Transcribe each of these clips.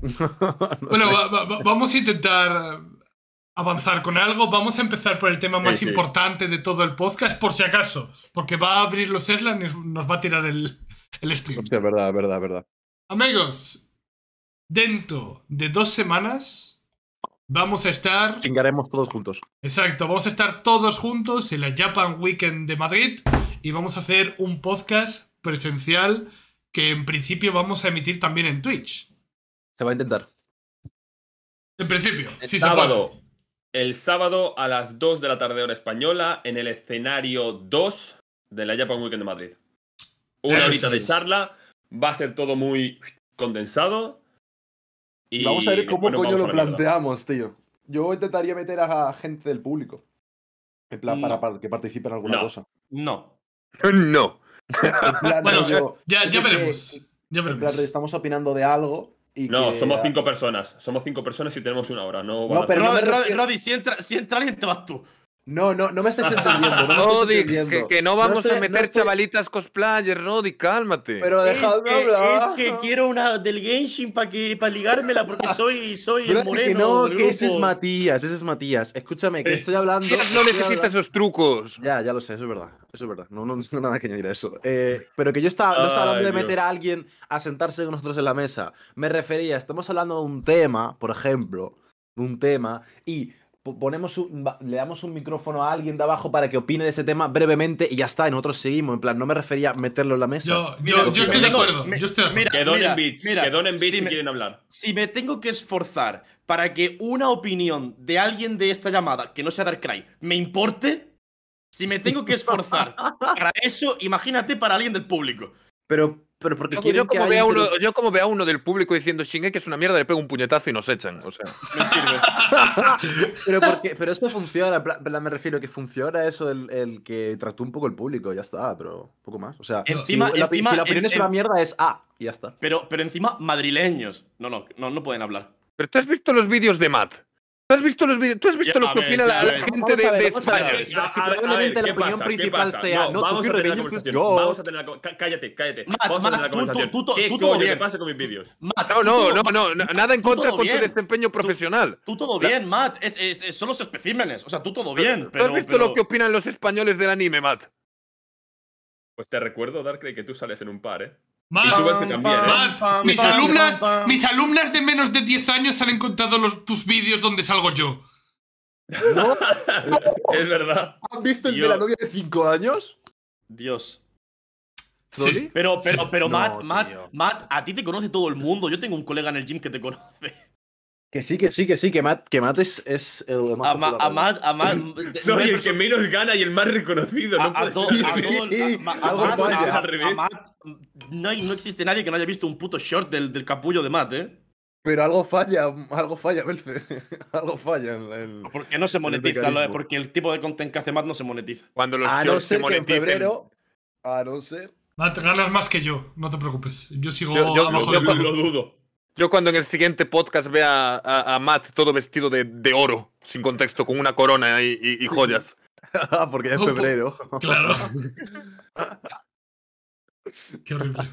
No bueno, vamos a intentar avanzar con algo. Vamos a empezar por el tema más importante de todo el podcast, por si acaso. Porque va a abrir los Eslan y nos va a tirar el stream. Hostia, verdad. Amigos, dentro de 2 semanas vamos a estar... Chingaremos todos juntos. Exacto, vamos a estar todos juntos en la Japan Weekend de Madrid y vamos a hacer un podcast presencial que en principio vamos a emitir también en Twitch. Se va a intentar. En principio, sí se puede. El sábado a las 2 de la tarde hora española en el escenario 2 de la Japan Weekend de Madrid. Una horita de charla. Va a ser todo muy condensado. Y vamos a ver cómo coño lo planteamos, tío. Yo intentaría meter a gente del público. En plan, para que participe en alguna cosa. No. Bueno, yo, ya veremos. Estamos opinando de algo. Y no, somos 5 personas. Somos 5 personas y tenemos 1 hora. Rodik, si entra alguien te vas tú. No me estés entendiendo. Rodik, que no vamos a meter chavalitas cosplayer, Rodik, cálmate. Pero dejadme hablar. Es que quiero una del Genshin para ligármela porque soy el moreno. Que no, que ese es Matías. Escúchame, que estoy hablando. No necesita esos trucos. Ya lo sé, eso es verdad. No tengo nada que añadir a eso. Pero que yo no estaba hablando de meter a alguien a sentarse con nosotros en la mesa. Me refería, estamos hablando de un tema, por ejemplo, y le damos un micrófono a alguien de abajo para que opine de ese tema brevemente y ya está, y nosotros seguimos. En plan, no me refería a meterlo en la mesa. Yo estoy de acuerdo. Que donen bits si quieren hablar. Si me tengo que esforzar para que una opinión de alguien de esta llamada, que no sea Darkrai, me importe, si me tengo que esforzar para eso, imagínate para alguien del público. Pero porque yo como veo a uno del público diciendo Shinge que es una mierda, le pego un puñetazo y nos echan, o sea. Me sirve. Pero eso funciona, me refiero a que funciona eso, el que trató un poco el público, ya está, pero poco más. O sea, si la opinión es una mierda es y ya está. Pero encima madrileños, no pueden hablar. Pero tú has visto los vídeos de Matt. ¿Tú has visto lo que opina la gente de España? Si probablemente la opinión principal sea... Vamos a tener la conversación. Cállate. Vamos a tener la conversación. ¿Qué coño pasa con mis vídeos? Nada en contra con tu desempeño profesional. Tú todo bien, Matt. Son los especímenes. O sea, tú todo bien. ¿Tú has visto lo que opinan los españoles del anime, Matt? Pues te recuerdo, Darkrai, que tú sales en un par, ¿eh? Mis alumnas de menos de 10 años han encontrado tus vídeos donde salgo yo. ¿No? Es verdad. ¿Han visto el de la novia de 5 años? Dios. Sí. Pero no, Matt, a ti te conoce todo el mundo. Yo tengo un colega en el gym que te conoce. Que Matt es el más popular. Soy el que menos gana y el más reconocido. No existe nadie que no haya visto un puto short del capullo de Matt, ¿eh? Pero algo falla, Beelce. Algo falla. Porque no se monetiza, porque el tipo de content que hace Matt no se monetiza. Cuando los shorts se moneticen. A no ser. Matt, ganas más que yo, no te preocupes. Yo sigo abajo de lo dudo. Yo cuando en el siguiente podcast vea a Matt todo vestido de oro, sin contexto, con una corona y joyas. Porque es febrero. Claro. Qué horrible.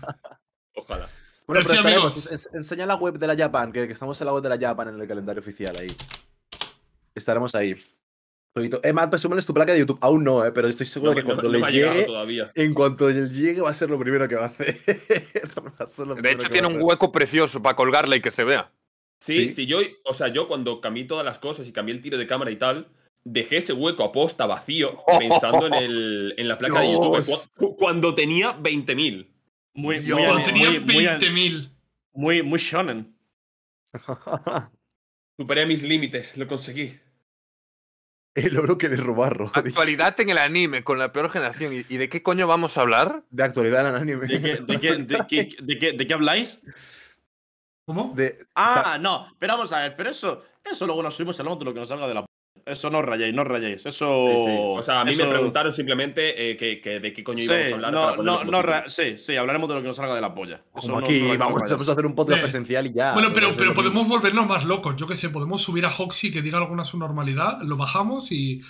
Ojalá. Bueno, pero sí, amigos. Enseña la web de la Japan, que estamos en la web de la Japan en el calendario oficial ahí. Estaremos ahí. Matt, presúmeles tu placa de YouTube. Aún no, pero estoy seguro que cuando le llegue, en cuanto él llegue, va a ser lo primero que va a hacer. De hecho, tiene un hueco precioso para colgarla y que se vea. Sí, yo cuando cambié todas las cosas y cambié el tiro de cámara y tal, dejé ese hueco aposta vacío pensando en la placa de YouTube cuando tenía 20.000. Cuando tenía 20.000. Muy shonen. Superé mis límites, lo conseguí. El oro que le robaron. Actualidad en el anime, con la peor generación. ¿Y de qué coño vamos a hablar? De actualidad en el anime. ¿De qué habláis? ¿Cómo? Pero vamos a ver, pero eso luego nos subimos y hablamos de lo que nos salga de la p. Eso no os rayéis. Eso. Sí. O sea, a mí me preguntaron simplemente de qué coño íbamos a hablar. Hablaremos de lo que nos salga de la polla. Como aquí vamos a hacer un podcast presencial y ya. Bueno, pero podemos volvernos más locos. Yo qué sé, podemos subir a Hoxie que diga alguna su normalidad, lo bajamos y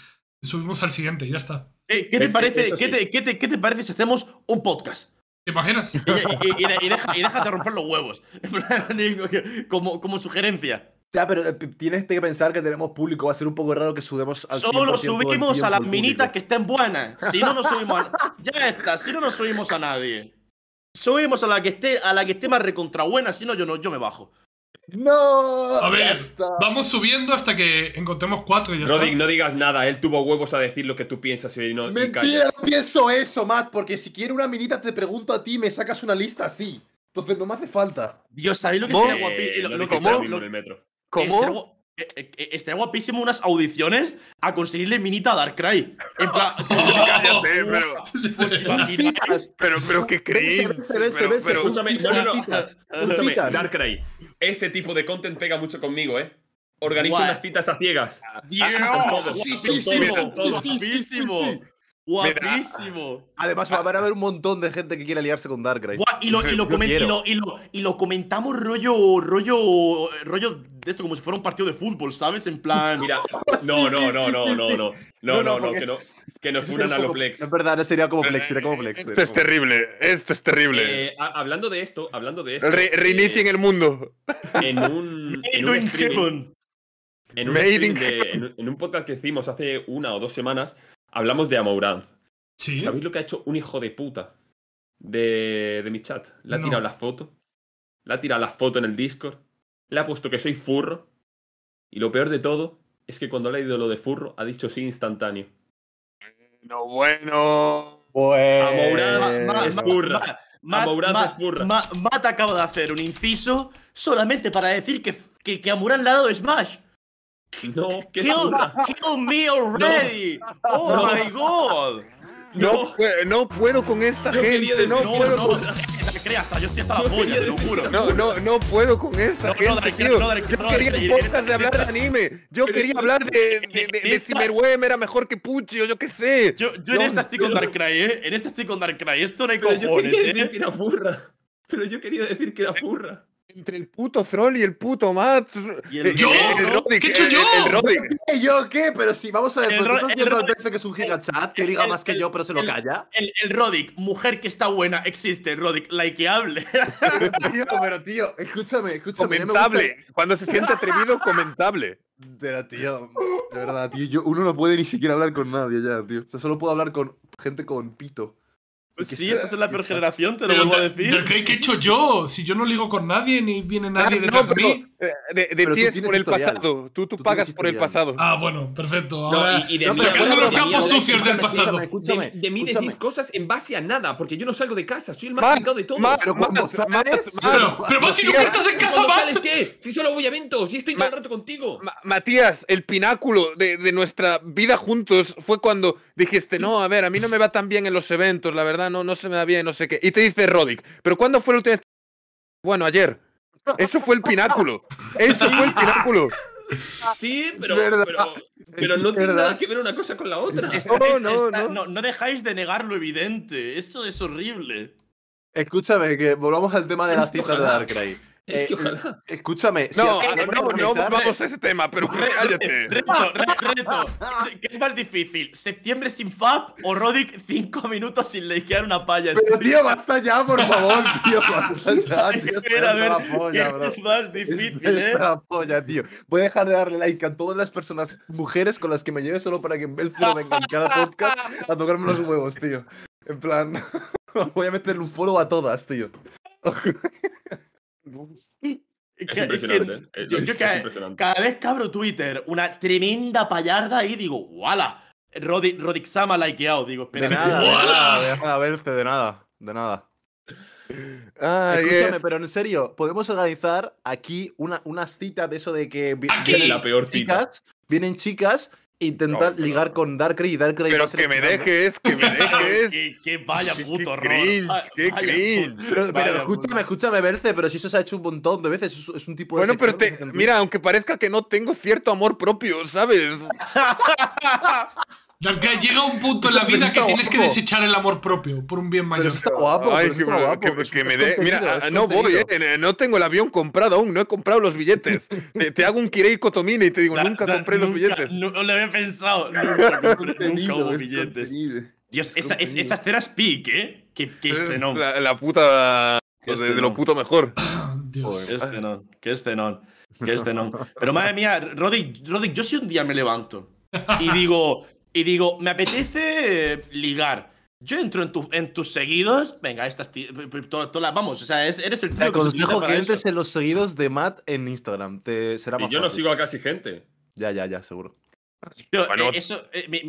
subimos al siguiente y ya está. ¿Qué te parece si hacemos un podcast? ¿Te imaginas? Y déjate romper los huevos. Como sugerencia. Ya, pero tienes que pensar que tenemos público. Va a ser un poco raro que subamos al 100% solo subimos a las minitas que estén buenas. Si no, no subimos a... Ya está. Si no, no subimos a nadie. Subimos a la que esté, más recontrabuena. Si no, yo me bajo. No. A ver, vamos subiendo hasta que encontremos 4 y ya está. No digas nada, él tuvo huevos a decir lo que tú piensas y no. Mentira, no pienso eso, Matt, porque si quiero una minita te pregunto a ti y me sacas una lista así. Entonces no me hace falta. Dios, ¿sabéis lo que sería guapísimo? ¿Cómo? Estaría guapísimo unas audiciones a conseguirle minita a Darkrai. En plan. Cállate, pero. Pero que crees. Pero escúchame, no. Darkrai. Ese tipo de content pega mucho conmigo, ¿eh? Organizo unas citas a ciegas. Dios, guapísimo. Guapísimo. Además, van a haber un montón de gente que quiere aliarse con Darkrai. Y lo comentamos rollo de esto, como si fuera un partido de fútbol, ¿sabes? En plan… Mira, no, que nos unan a los Plex. Es verdad, no sería como Plex, sería como Plex. Esto es terrible, esto es terrible. Hablando de esto… Reinicien el mundo. En un podcast que hicimos hace 1 o 2 semanas, hablamos de Amouranth. ¿Sí? ¿Sabéis lo que ha hecho un hijo de puta de mi chat? Le ha tirado la foto. Le ha tirado la foto en el Discord. Le ha puesto que soy furro. Y lo peor de todo es que cuando le ha ido lo de furro, ha dicho sí instantáneo. No, bueno. Amouranth es furra. Matt acaba de hacer un inciso solamente para decir que Amouranth le ha dado Smash. No, que kill me already. No. Oh no. My god. No puedo con esta gente. No puedo con esta gente, tío. Yo quería un podcast de hablar de anime. Yo quería hablar de Cyberwem era mejor que Pucci o yo qué sé. Yo en esta estoy con Darkrai, ¿eh? En esta estoy con Darkrai. Esto no hay cojones, Pero yo quería decir que era furra. Entre el puto Troll y el puto Matt. ¿Yo? Rodik, ¿qué he hecho yo? ¿Yo qué? Pero si vamos a ver, el que es un gigachat, que diga más que yo, pero se lo calla. El Rodik, mujer que está buena, existe, Rodik, likeable. Pero tío, escúchame. Comentable. Cuando se siente atrevido, comentable. Pero tío, de verdad, tío, uno no puede ni siquiera hablar con nadie ya, tío. O sea, solo puedo hablar con gente con pito. Sí, esta es la peor generación, te lo vuelvo a decir. Pero ¿qué he hecho yo? Si yo no ligo con nadie, ni viene nadie detrás de mí. De ti es por el pasado. Tú pagas por el pasado. Ah, bueno, perfecto. Sacando los campos sucios del pasado. De mí decís cosas en base a nada, porque yo no salgo de casa. Soy el más complicado de todo. Pero vos si nunca estás en casa, ¿sabes qué? Si solo voy a eventos y estoy todo el rato contigo. Matías, el pináculo de nuestra vida juntos fue cuando dijiste, no, a ver, a mí no me va tan bien en los eventos, la verdad. No se me da bien, no sé qué. Y te dice Rodik, ¿pero cuándo fue la última vez? Bueno, ayer. Eso fue el pináculo. Sí, pero no tiene nada que ver una cosa con la otra. No dejáis de negar lo evidente. Esto es horrible. Escúchame, que volvamos al tema de las citas de Darkrai. Es que ojalá. Escúchame. No vamos a ese tema, pero cállate. Reto. ¿Qué es más difícil? ¿Septiembre sin FAP o Rodik 5 minutos sin likear una palla? Pero tío, basta ya, por favor, tío. Basta ya, tío. Es más difícil, ¿eh? Es una polla, tío. Voy a dejar de darle like a todas las personas, mujeres con las que me lleve solo para que en Beelce no venga en cada podcast a tocarme los huevos, tío. En plan, voy a meterle un follow a todas, tío. Es impresionante. Cada vez que abro Twitter, una tremenda payarda ahí digo, ¡wala! Rodik-sama likeado, digo, espera. De nada. Escúchame, pero en serio, podemos organizar aquí unas citas de eso de que aquí la peor cita. Vienen chicas e intentar ligar con Darkrai y Darkrai. Pero que me dejes. Que vaya puto horror. Qué cringe. Pero escúchame, Beelce, pero si eso se ha hecho un montón de veces, es un tipo de... Bueno, pero mira, aunque parezca que no tengo cierto amor propio, ¿sabes? Darkrai, llega un punto en la vida que tienes que desechar el amor propio por un bien mayor. Pero está guapo. Ay, pero está guapo. Que me dé. Mira, no voy, no tengo el avión comprado aún, no he comprado los billetes. Te hago un Kirei Kotomine y te digo, nunca compré los billetes. No lo había pensado. Nunca hubo billetes. Dios, esa escena es peak, ¿eh? Que Zenón. La puta... de lo puto mejor. Dios. Que es Zenón. Pero madre mía, Rodik, yo si un día me levanto y digo, me apetece ligar. Yo entro en tus seguidos. Venga, estas todas, vamos, o sea, eres el tío. Te aconsejo que entres en los seguidos de Matt en Instagram. Te será más fácil. Yo no sigo a casi gente. Ya, seguro. Pero, bueno, eso,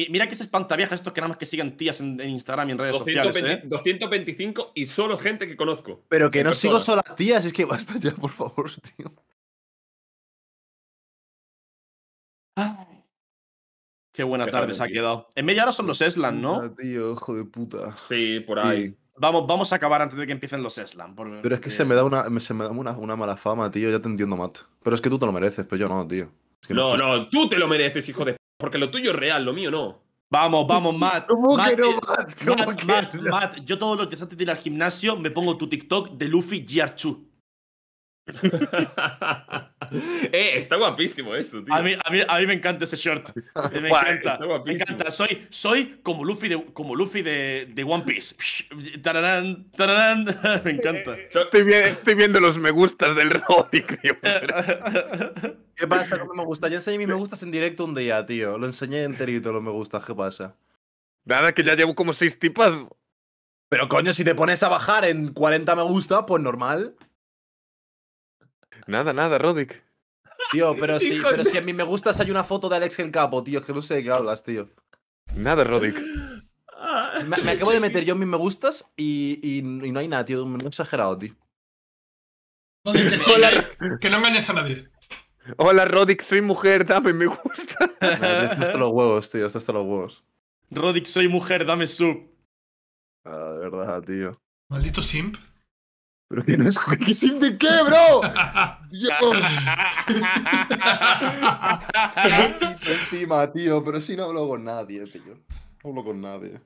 mira que se espantavieja estos que nada más que sigan tías en Instagram y en redes 220, sociales. 225 y solo gente que conozco. Pero que no personas. Sigo solo a tías, es que basta ya, por favor, tío. Ay. Qué buena tarde se ha quedado. En media hora son los Eslan, ¿no? Tío, hijo de puta. Sí, por ahí. Sí. Vamos a acabar antes de que empiecen los Eslan. Pero es que se me da una mala fama, tío. Ya te entiendo, Matt. Pero es que tú te lo mereces, pero yo no, tío. Es que no, tú te lo mereces, hijo de p... Porque lo tuyo es real, lo mío no. Vamos, Matt. ¿Cómo que no, Matt? Yo todos los días antes de ir al gimnasio me pongo tu TikTok de Luffy Giarchu. Está guapísimo eso, tío. A mí me encanta ese short. Me encanta. Está guapísimo. Me encanta. Soy como Luffy de One Piece. Tararán, tararán. Me encanta. Estoy viendo los me gustas del Rodik. ¿Qué pasa con los me gusta? Yo enseñé mis me gustas en directo un día, tío. Lo enseñé enterito, los me gustas. ¿Qué pasa? Nada, que ya llevo como 6 tipas. Pero coño, si te pones a bajar en 40 me gusta, pues normal. Nada, Rodik. Tío, pero si a mí me gustas hay una foto de Alex el Capo, tío. Es que no sé de qué hablas, tío. Nada, Rodik. Me acabo de meter yo en mis me gustas y no hay nada, tío. Me he exagerado, tío. Rodik, que sí, que no engañes a nadie. Hola, Rodik, soy mujer, dame me gusta. Esto está los huevos, tío. Esto está los huevos. Rodik, soy mujer, dame sub. Ah, de verdad, tío. Maldito simp. Pero que no es sim de qué, bro. Dios. Encima, tío, pero si no hablo con nadie, tío. No hablo con nadie.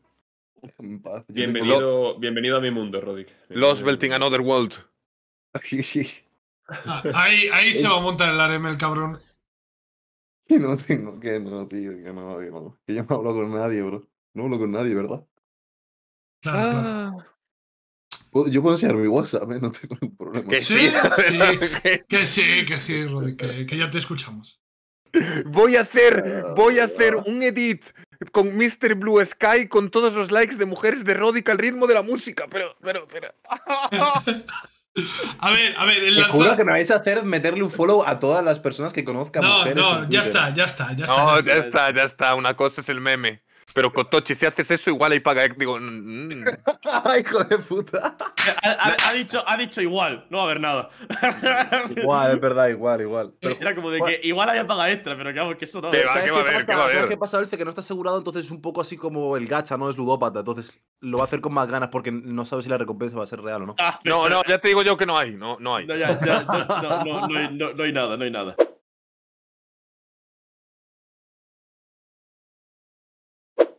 En paz. Bienvenido a mi mundo, Rodik. Lost Belt in Another World. Ahí se va a montar el areme, el cabrón. Que no tengo, que no, tío, que no. Que yo no hablo con nadie, bro. No hablo con nadie, ¿verdad? Claro. Yo puedo enseñar mi WhatsApp, ¿eh? No tengo ningún problema. Que sí, Rodik, que ya te escuchamos. Voy a hacer un edit con Mr. Blue Sky con todos los likes de mujeres de Rodik al ritmo de la música. Pero. A ver, el lanzamiento. Juro que me vais a hacer meterle un follow a todas las personas que conozcan mujeres. No, ya está. No, ya está. Una cosa es el meme. Pero Kotochi, si haces eso, igual ahí paga. Digo, hijo de puta. Ha dicho igual, no va a haber nada. Igual, es verdad, igual. Pero, era como de igual. Que igual haya paga extra, pero que vamos, que eso no. ¿Sabes qué pasa? Belce, que no está asegurado, entonces es un poco así como el gacha, ¿no? Es ludópata, entonces lo va a hacer con más ganas porque no sabe si la recompensa va a ser real o no. No, ya te digo yo que no hay, no hay nada.